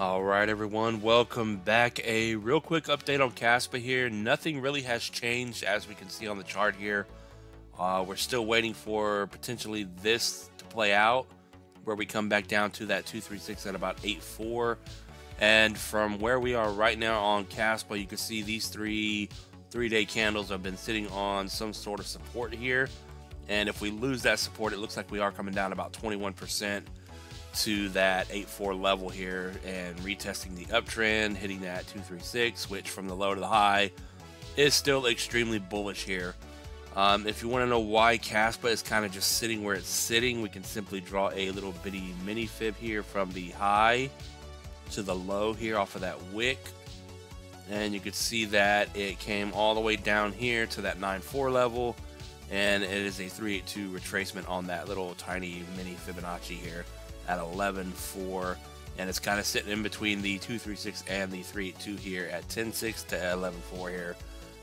All right, everyone, welcome back. A real quick update on Kaspa here. Nothing really has changed as we can see on the chart here. We're still waiting for potentially this to play out, where we come back down to that 236 at about 84. And from where we are right now on Kaspa, you can see these three-day candles have been sitting on some sort of support here. And if we lose that support, it looks like we are coming down about 21%. To that 8.4 level here and retesting the uptrend, hitting that 236, which from the low to the high is still extremely bullish here. If you want to know why Kaspa is kind of just sitting where it's sitting, we can simply draw a little bitty mini fib here from the high to the low here off of that wick, and you could see that it came all the way down here to that 9.4 level, and it is a 382 retracement on that little tiny mini Fibonacci here at 11.4, and it's kind of sitting in between the 236 and the 382 here at 10.6 to 11.4 here.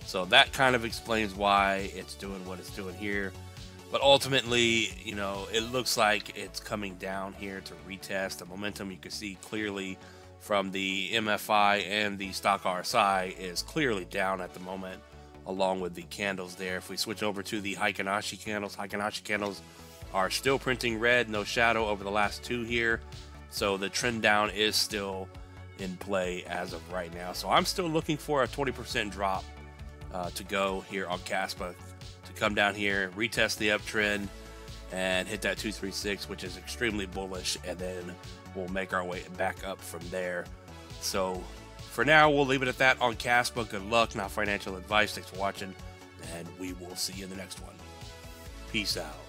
So that kind of explains why it's doing what it's doing here. But ultimately, you know, it looks like it's coming down here to retest the momentum. You can see clearly from the MFI and the stock RSI is clearly down at the moment, along with the candles there. If we switch over to the Heiken Ashi candles, are still printing red, no shadow over the last two here, so the trend down is still in play as of right now. So I'm still looking for a 20% drop to go here on Kaspa, to come down here, retest the uptrend, and hit that 236, which is extremely bullish, and then we'll make our way back up from there. So for now, we'll leave it at that on Kaspa. Good luck, not financial advice. Thanks for watching, and we will see you in the next one. Peace out.